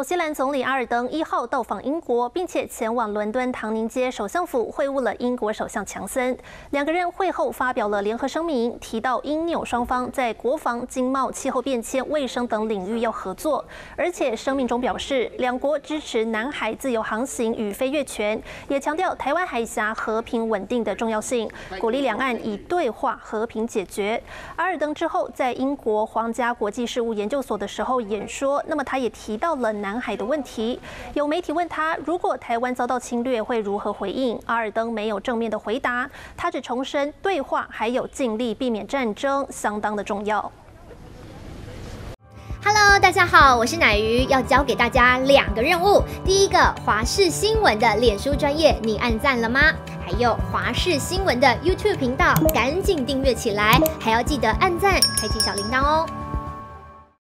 纽西兰总理阿尔登1号到访英国，并且前往伦敦唐宁街首相府会晤了英国首相强森。两个人会后发表了联合声明，提到英纽双方在国防、经贸、气候变迁、卫生等领域要合作。而且声明中表示，两国支持南海自由航行与飞越权，也强调台湾海峡和平稳定的重要性，鼓励两岸以对话和平解决。阿尔登之后在英国皇家国际事务研究所的时候演说，那么他也提到了南海的问题。有媒体问他，如果台湾遭到侵略会如何回应？阿尔登没有正面的回答，他只重申对话还有尽力避免战争相当的重要。Hello， 大家好，我是乃瑜，要教给大家两个任务。第一个，华视新闻的脸书专页，你按赞了吗？还有华视新闻的 YouTube 频道，赶紧订阅起来，还要记得按赞，开启小铃铛哦。